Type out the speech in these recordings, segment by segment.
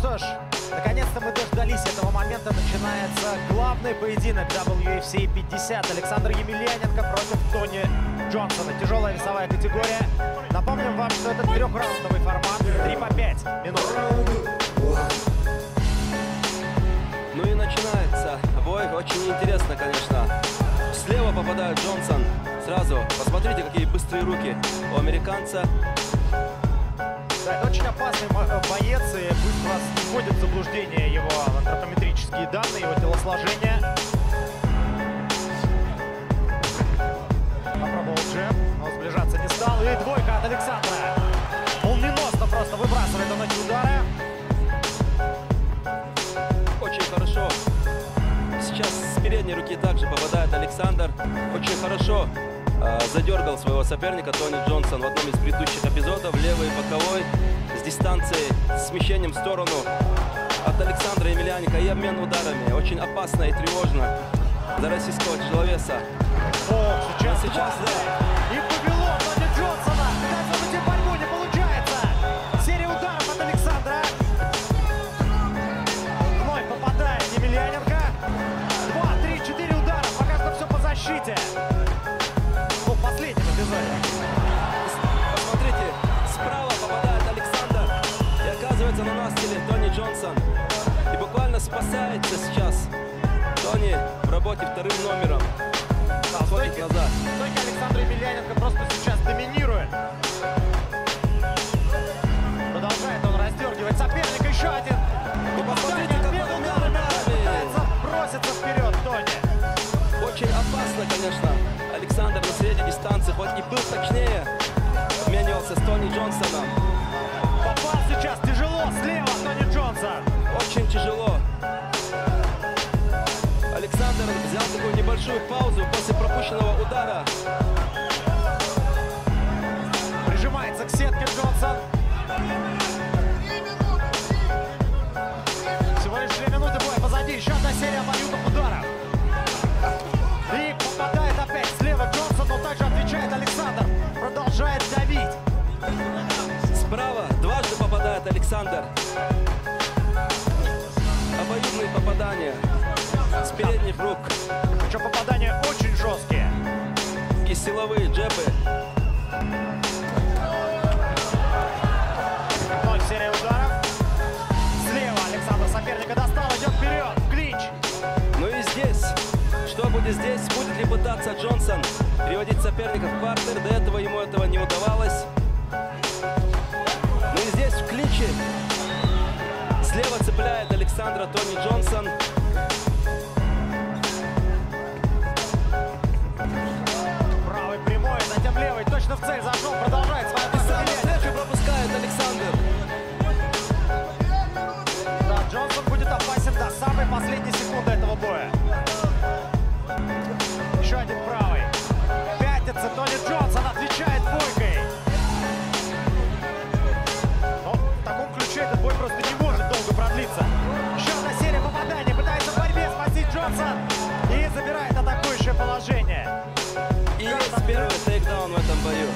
что ж, наконец-то мы дождались этого момента. Начинается главный поединок WFC 50. Александр Емельяненко против Тони Джонсона. Тяжелая весовая категория. Напомним вам, что это трехраундовый формат. 3 по 5 минут. Ну и начинается бой. Очень интересно, конечно. Слева попадает Джонсон. Сразу посмотрите, какие быстрые руки у американца. Да, это очень опасный боец, и пусть вас не вводит в заблуждение его антропометрические данные, его телосложение. Попробовал джеб, но сближаться не стал. И двойка от Александра. Молниеносно просто выбрасывает он эти удары. Очень хорошо. Сейчас с передней руки также попадает Александр. Очень хорошо задергал своего соперника Тони Джонсон в одном из предыдущих эпизодов, левый боковой, с дистанции, с смещением в сторону от Александра Емельяненко, и обмен ударами. Очень опасно и тревожно для российского тяжеловеса. О, сейчас да. И повело Тони Джонсона. Даже в этой борьбе не получается. Серия ударов от Александра. Вновь попадает Емельяненко. 2, 3, 4 удара. Пока что все по защите. Посмотрите, справа попадает Александр, и оказывается на настиле Тони Джонсон. И буквально спасается сейчас Тони в работе вторым номером. Да, стойки Александра Емельяненко просто сейчас доминирует. Продолжает он раздергивать соперника. Еще один. Вы посмотрите, какой удар. Бросится вперед Тони. Очень опасно, конечно. Александр на средней дистанции, хоть и был точнее, обменивался с Тони Джонсоном. Попал сейчас тяжело слева Тони Джонсон. Очень тяжело. Александр взял такую небольшую паузу после пропущенного удара. Прижимается к сетке Джонсон. Всего лишь 2 минуты боя позади. Еще одна серия обоюдных ударов. И попадает опять слева Джонсон, но также отвечает Александр. Продолжает давить. Справа дважды попадает Александр. Обоюдные попадания с передних рук. Причем попадания очень жесткие. И силовые джебы. Вновь серия ударов. Слева Александр соперника достал, идет вперед. Клинч. Ну и здесь... Что будет здесь? Будет ли пытаться Джонсон переводить соперника в партер? До этого ему этого не удавалось. Ну и здесь в клинче слева цепляет Александра Тони Джонсон. Правый прямой, затем левый, точно в цель зашел, продолжает свою атаку. Встречу пропускает Александр. Да, Джонсон будет опасен до самой последней секунды этого боя. Еще один правый. Пятится Тони Джонсон, отвечает бойкой. Но в таком ключе этот бой просто не может долго продлиться. Еще одна серия попаданий. Пытается в борьбе спасти Джонсон. И забирает атакующее положение. И есть первый тейкдаун в этом бою.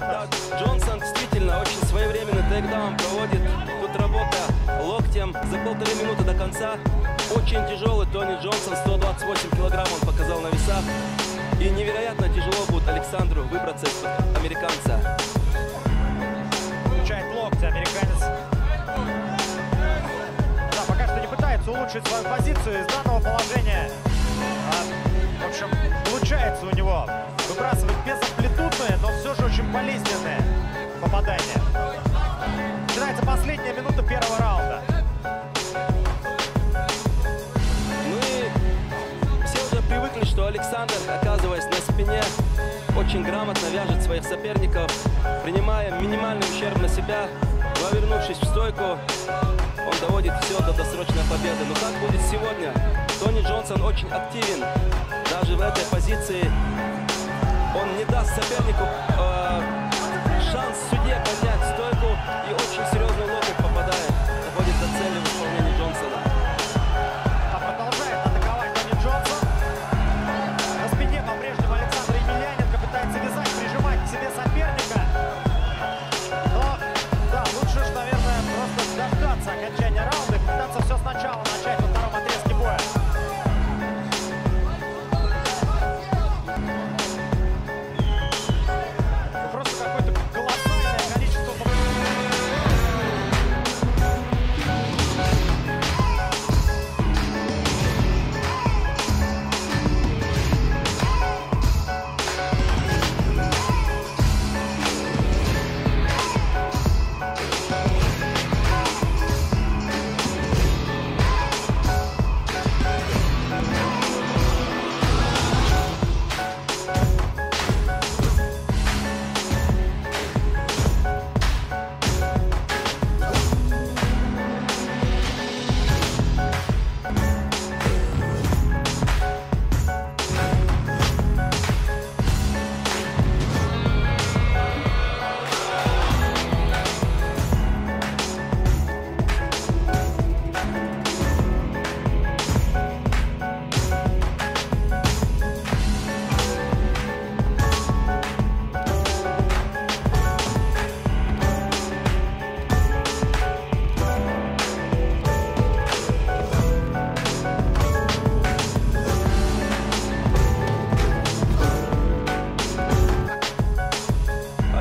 Да, Джонсон действительно очень своевременный тейкдаун проводит. Тут работа локтем за 1,5 минуты до конца. Очень тяжелый Тони Джонсон, 128 килограмм он показал на весах. И невероятно тяжело будет Александру выбраться из-под американца. Включает локти американец. Да, пока что не пытается улучшить свою позицию из данного положения. В общем, получается у него выбрасывать безамплитудные, но все же очень болезненные попадания. Начинается последняя минута первого раунда. Что Александр, оказываясь на спине, очень грамотно вяжет своих соперников, принимая минимальный ущерб на себя, повернувшись в стойку, он доводит все до досрочной победы. Но как будет сегодня? Тони Джонсон очень активен, даже в этой позиции он не даст сопернику шанс судье поднять стойку, и очень серьезный локоть попадает, доводит до цели в исполнении Джонсона. Себе соперника, но да, лучше, наверное,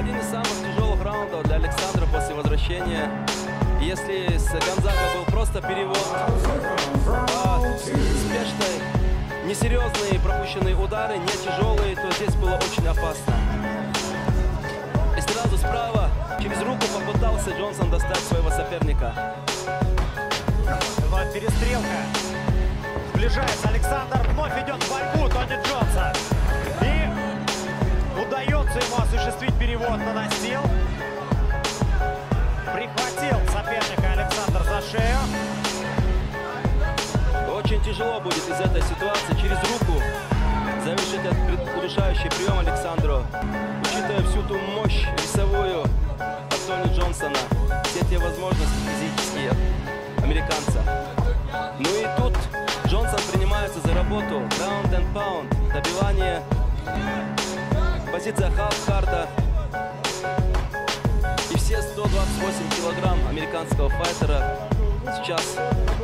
Один из самых тяжелых раундов для Александра после возвращения. Если с Гонзаго был просто перевод, спешный, несерьезные пропущенные удары, не тяжелые, то здесь было очень опасно. И сразу справа через руку попытался Джонсон достать своего соперника. Вновь перестрелка. Сближается Александр, вновь идет в борьбу Тони Джонсон. И удается ему осуществить перевод, наносил. Прихватил соперника Александр за шею. Очень тяжело будет из этой ситуации через руку завершить этот удушающий прием Александру, учитывая всю ту мощь весовую от Тони Джонсона, все те возможности физические американца. Ну и тут Джонсон принимается за работу, round and pound, добивание, позиция халф-карта. И все 128 килограмм американского файтера сейчас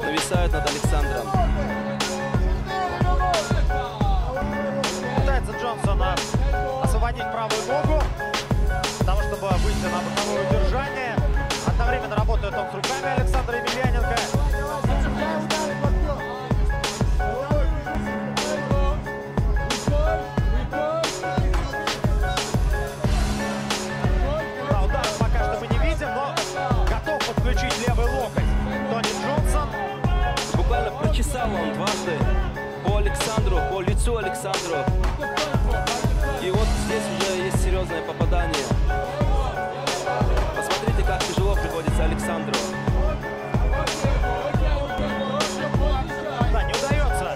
нависают над Александром. Пытается Джонсон освободить правую ногу, для того, чтобы выйти на боковое удержание. Одновременно работает он с руками Александра Емельяненко. Чесал он дважды по Александру, по лицу Александру. И вот здесь уже есть серьезное попадание. Посмотрите, как тяжело приходится Александру. Да, не удается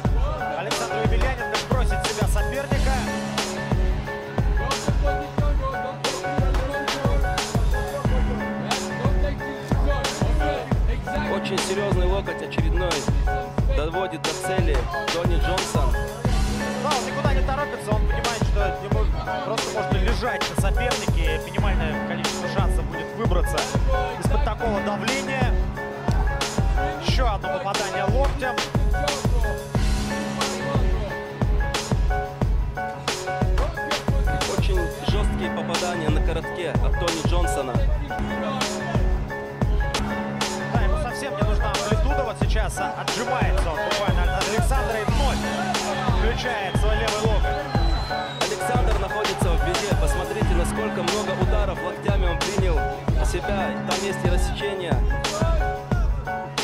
Александру Емельяненко бросить себя соперника. Очень серьезный локоть очередной. Доводит до цели Тони Джонсон. Да, он никуда не торопится, он понимает, что ему просто можно лежать на сопернике, и минимальное количество шансов будет выбраться из-под такого давления. Еще одно попадание локтем. Очень жесткие попадания на коротке от Тони Джонсона. Сейчас отжимается он буквально от Александра и вновь включает свой левый локоть. Александр находится в беде. Посмотрите, насколько много ударов локтями он принял на себя. Там есть и рассечения,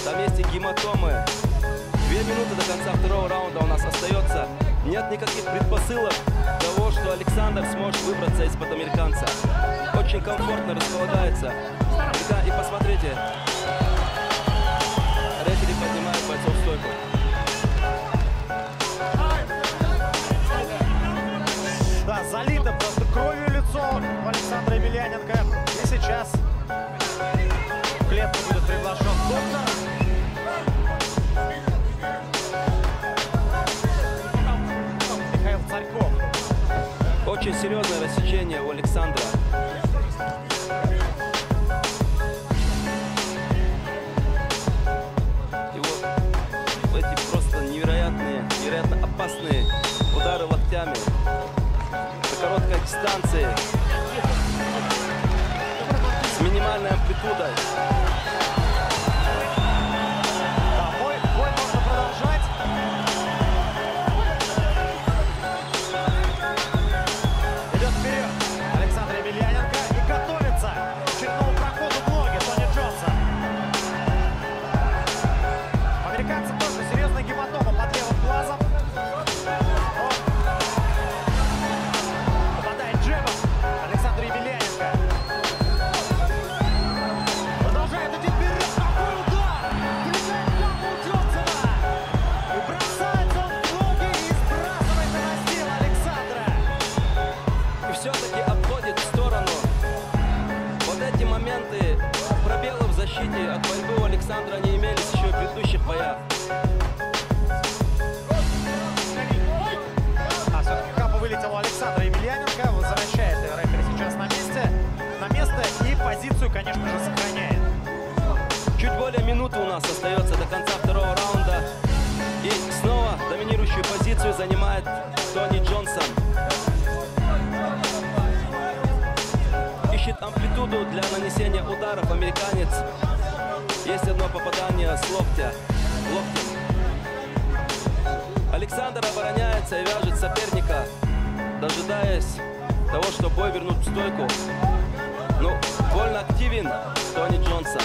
там есть и гематомы. 2 минуты до конца второго раунда у нас остается. Нет никаких предпосылок того, что Александр сможет выбраться из-под американца. Очень комфортно располагается. И посмотрите. Да, залито просто кровью лицо у Александра Емельяненко. И сейчас в клетку будет приглашен доктор Михаил Царьков. Очень серьезное рассечение у Александра. Опасные удары локтями на короткой дистанции с минимальной амплитудой. Да, бой можно продолжать. Идет вперед Александр Емельяненко и готовится к черному проходу в ноги Тони Джонсон. Американцы тоже серьезная гематома под левым глазом. От борьбы у Александра не имелись еще в предыдущих боях. А все-таки хапа вылетела у Александра Емельяненко. Возвращает рефери сейчас на место и позицию, конечно же, сохраняет. Чуть более минуты у нас остается до конца второго раунда. И снова доминирующую позицию занимает Тони Джонсон. ищет амплитуду для нанесения ударов американец. Есть одно попадание с локтя. Александр обороняется и вяжет соперника, дожидаясь того, что бой вернут в стойку. Ну, больно активен Тони Джонсон.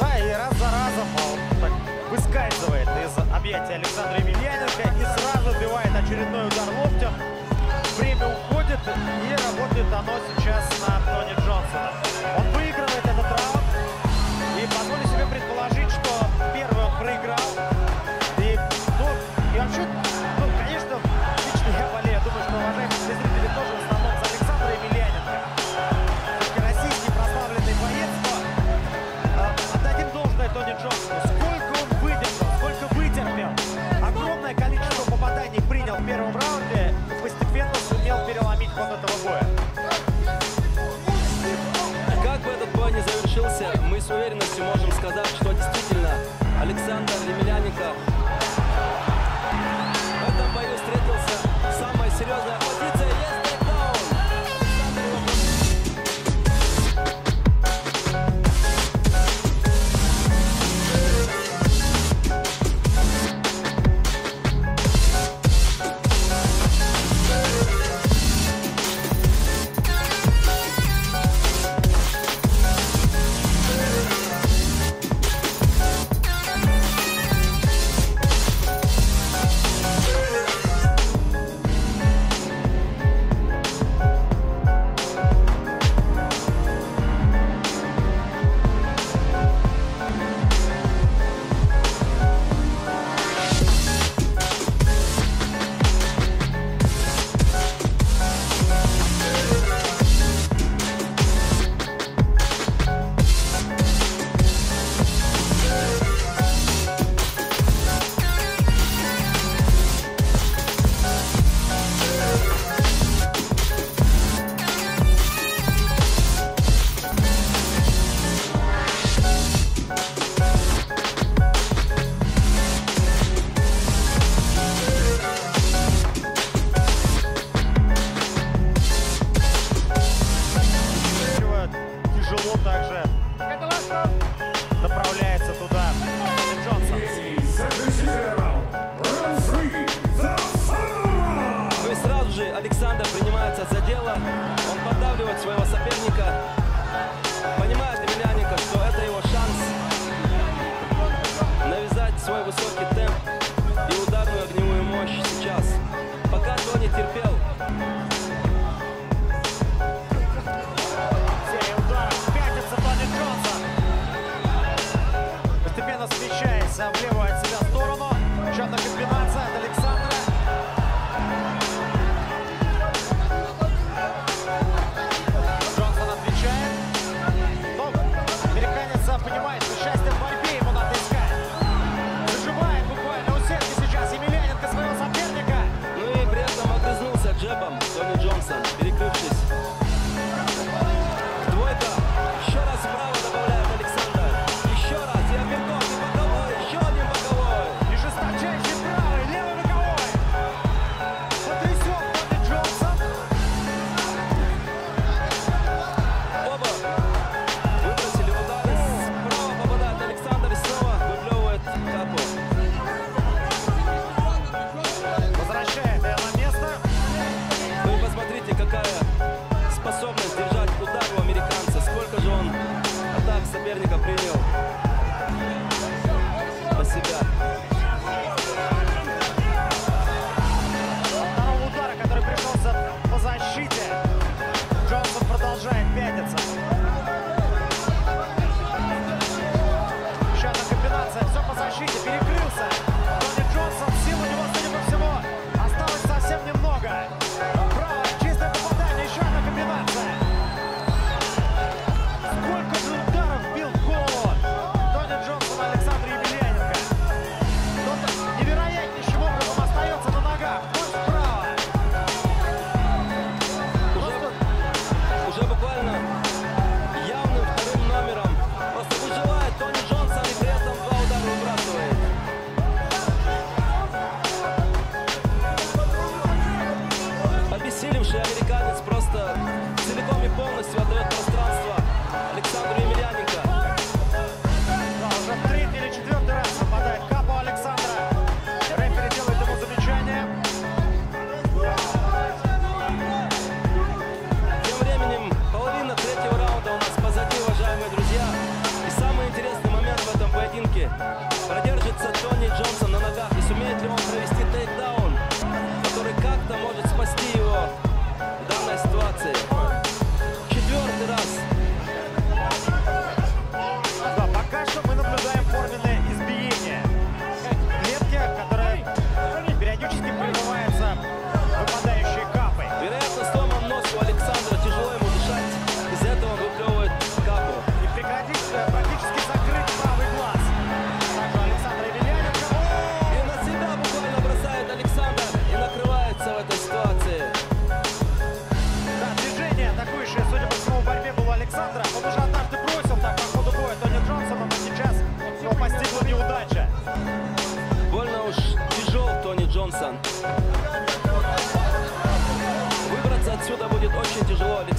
Да, и раз за разом он так выскальзывает из объятия Александра Емельяненко и сразу сбивает очередной удар локтем. Время уходит, и работает оно сейчас на Тони Джонсона. Он выигрывает этот раунд, и позволю себе предположить, что первый он проиграл. И, ну, конечно, лично я болею. Думаю, что уважаемые зрители тоже в основном за Александра Емельяненко. Российский прославленный боец, но отдадим должное Тони Джонсону. Сколько он выдержал, сколько вытерпел. Огромное количество попаданий принял в первом раунде. Постепенно сумел переломить ход этого боя. Как бы этот бой не завершился, мы с уверенностью можем сказать, что действительно Александр Емельяненко в этом бою встретился с самой серьезной оппозицией.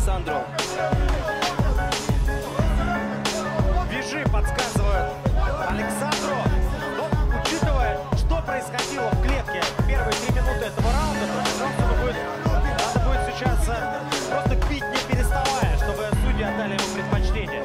Александру. Бежи, подсказывают Александру. Но, учитывая, что происходило в клетке в первые 3 минуты этого раунда, надо будет сейчас просто бить не переставая, чтобы судьи отдали ему предпочтение.